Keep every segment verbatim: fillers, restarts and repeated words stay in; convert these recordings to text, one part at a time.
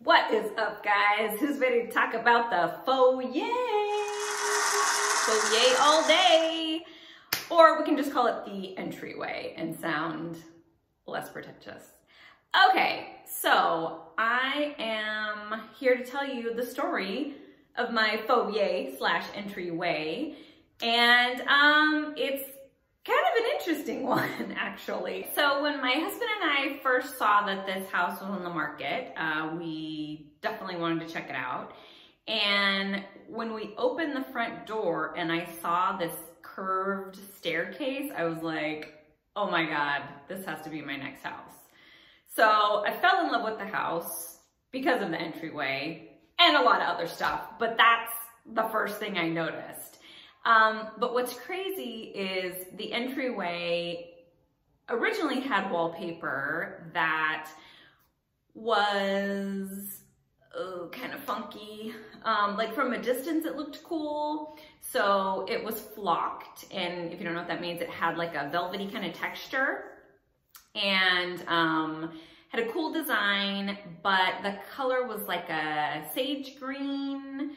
What is up, guys? Who's ready to talk about the foyer? Foyer all day. Or we can just call it the entryway and sound less pretentious. Okay, so I am here to tell you the story of my foyer slash entryway. And um, it's kind of an interesting one, actually. So when my husband and I first saw that this house was on the market, uh, we definitely wanted to check it out. And when we opened the front door and I saw this curved staircase, I was like, oh my God, this has to be my next house. So I fell in love with the house because of the entryway and a lot of other stuff, but that's the first thing I noticed. Um, but what's crazy is the entryway originally had wallpaper that was oh, kind of funky. Um, like from a distance, it looked cool. So it was flocked. And if you don't know what that means, it had like a velvety kind of texture and um, had a cool design, but the color was like a sage green.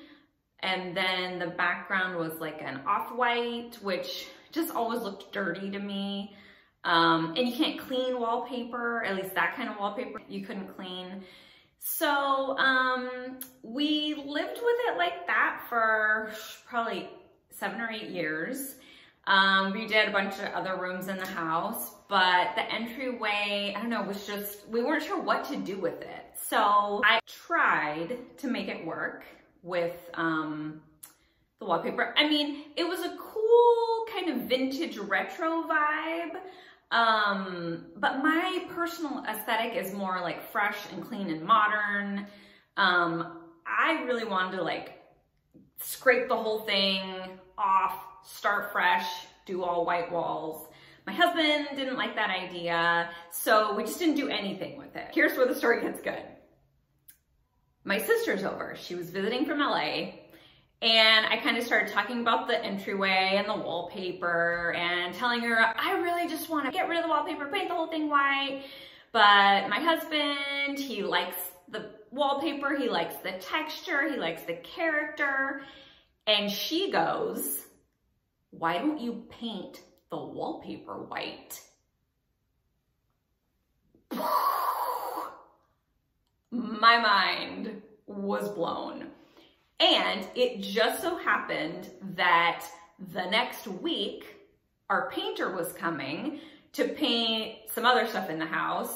And then the background was like an off-white, which just always looked dirty to me. Um, and you can't clean wallpaper, at least that kind of wallpaper you couldn't clean. So um, we lived with it like that for probably seven or eight years. Um, we did a bunch of other rooms in the house, but the entryway, I don't know, was just, we weren't sure what to do with it. So I tried to make it work with um, the wallpaper. I mean, it was a cool kind of vintage retro vibe, um, but my personal aesthetic is more like fresh and clean and modern. Um, I really wanted to like scrape the whole thing off, start fresh, do all white walls. My husband didn't like that idea, so we just didn't do anything with it. Here's where the story gets good. My sister's over, she was visiting from L A, and I kind of started talking about the entryway and the wallpaper and telling her, I really just want to get rid of the wallpaper, paint the whole thing white. But my husband, he likes the wallpaper, he likes the texture, he likes the character. And she goes, why don't you paint the wallpaper white? My mind was blown. And it just so happened that the next week, our painter was coming to paint some other stuff in the house.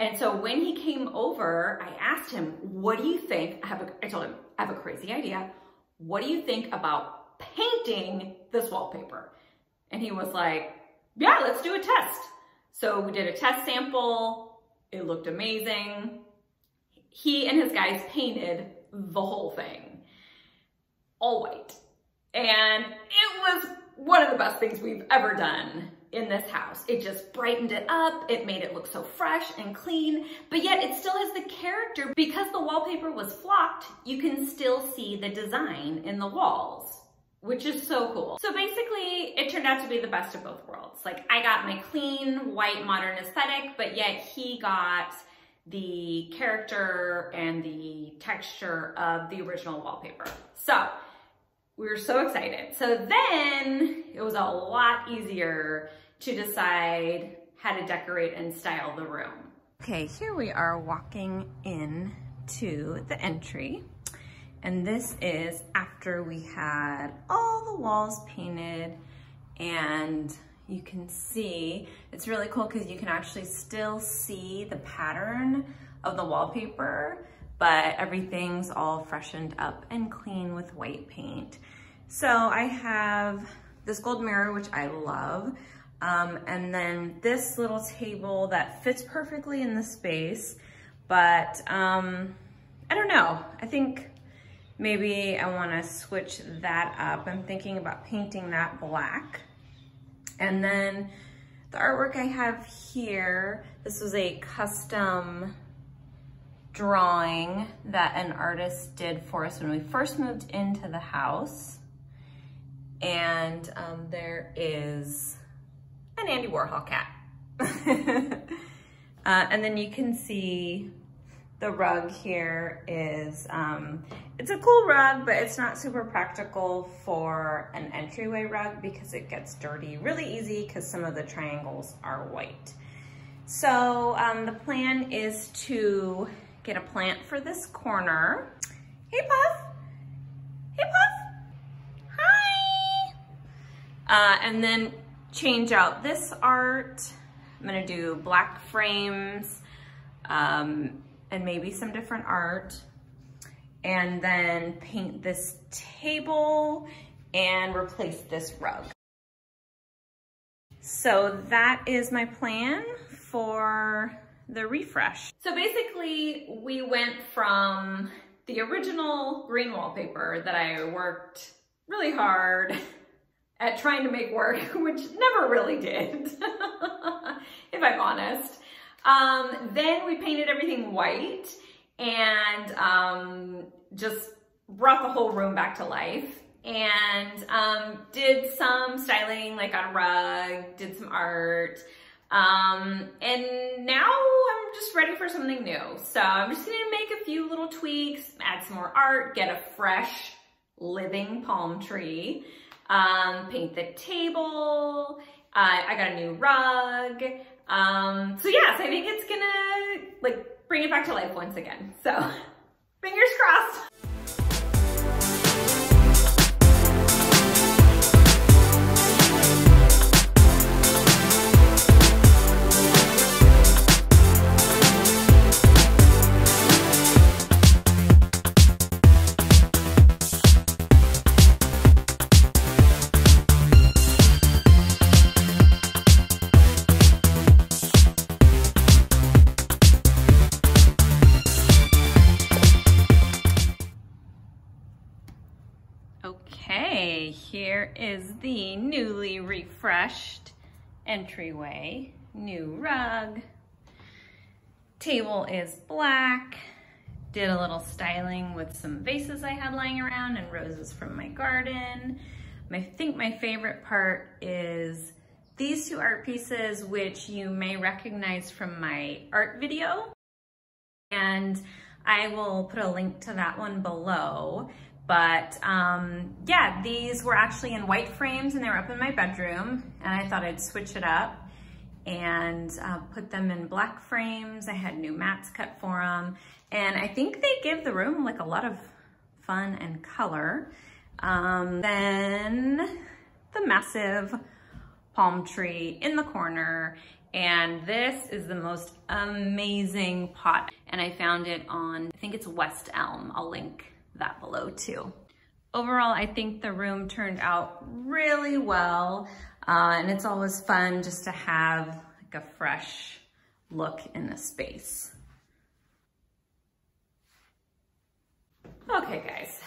And so when he came over, I asked him, what do you think? I, have a, I told him, I have a crazy idea. What do you think about painting this wallpaper? And he was like, yeah, let's do a test. So we did a test sample. It looked amazing. He and his guys painted the whole thing, all white. And it was one of the best things we've ever done in this house. It just brightened it up. It made it look so fresh and clean, but yet it still has the character. Because the wallpaper was flocked, you can still see the design in the walls, which is so cool. So basically, it turned out to be the best of both worlds. Like, I got my clean, white, modern aesthetic, but yet he got the character and the texture of the original wallpaper. So we were so excited. So then it was a lot easier to decide how to decorate and style the room. Okay, here we are walking in to the entry. And this is after we had all the walls painted, and you can see, it's really cool because you can actually still see the pattern of the wallpaper, but everything's all freshened up and clean with white paint. So I have this gold mirror, which I love. Um, and then this little table that fits perfectly in the space, but um, I don't know. I think maybe I wanna switch that up. I'm thinking about painting that black. And then the artwork I have here, this was a custom drawing that an artist did for us when we first moved into the house. And um, there is an Andy Warhol cat. uh, and then you can see the rug here is, um, it's a cool rug, but it's not super practical for an entryway rug because it gets dirty really easy because some of the triangles are white. So um, the plan is to get a plant for this corner. Hey Puff, hey Puff, hi. Uh, and then change out this art. I'm gonna do black frames, um, and maybe some different art, and then paint this table and replace this rug. So that is my plan for the refresh. So basically we went from the original green wallpaper that I worked really hard at trying to make work, which never really did, if I'm honest. Um, then we painted everything white and um, just brought the whole room back to life, and um, did some styling like on a rug, did some art, um, and now I'm just ready for something new. So I'm just gonna make a few little tweaks, add some more art, get a fresh living palm tree, um, paint the table, uh, I got a new rug. Um, so yes, I think it's gonna like bring it back to life once again. So fingers crossed. Here is the newly refreshed entryway, new rug. Table is black. Did a little styling with some vases I had lying around and roses from my garden. I think my favorite part is these two art pieces, which you may recognize from my art video. And I will put a link to that one below. But um, yeah, these were actually in white frames and they were up in my bedroom, and I thought I'd switch it up and uh, put them in black frames. I had new mats cut for them, and I think they give the room like a lot of fun and color. Um, then the massive palm tree in the corner, and this is the most amazing pot, and I found it on, I think it's West Elm, I'll link that below too. Overall, I think the room turned out really well, uh, and it's always fun just to have like a fresh look in the space. Okay guys,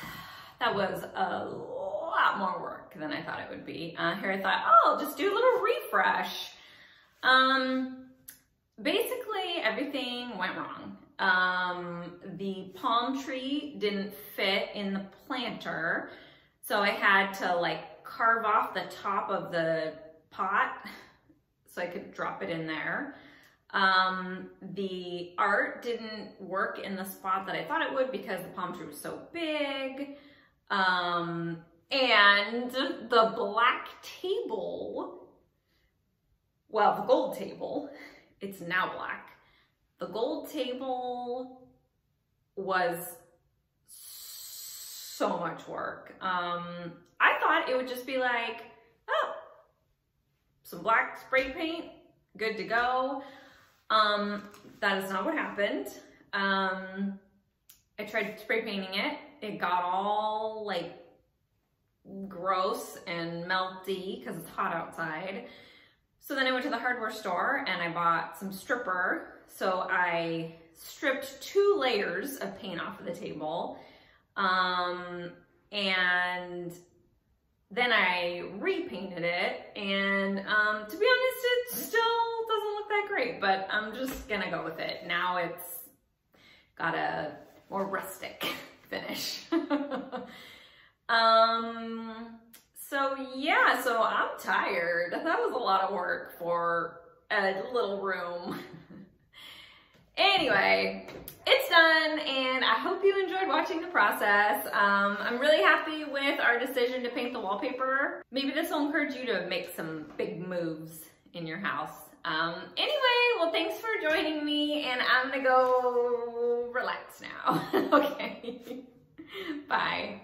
that was a lot more work than I thought it would be. Uh, here I thought, oh, I'll just do a little refresh. Um, basically everything went wrong. Um, the palm tree didn't fit in the planter, so I had to like carve off the top of the pot so I could drop it in there. Um, the art didn't work in the spot that I thought it would because the palm tree was so big. Um, and the black table, well, the gold table, it's now black. The gold table was so much work. Um, I thought it would just be like, oh, some black spray paint, good to go. Um, that is not what happened. Um, I tried spray painting it. It got all like gross and melty because it's hot outside. So then I went to the hardware store and I bought some stripper. So I stripped two layers of paint off of the table, um, and then I repainted it, and um, to be honest, it still doesn't look that great, but I'm just gonna go with it. Now it's got a more rustic finish. um, so yeah, so I'm tired. That was a lot of work for a little room. Anyway, it's done, and I hope you enjoyed watching the process. Um, I'm really happy with our decision to paint the wallpaper. Maybe this will encourage you to make some big moves in your house. Um, anyway, well, thanks for joining me, and I'm gonna go relax now. Okay, bye.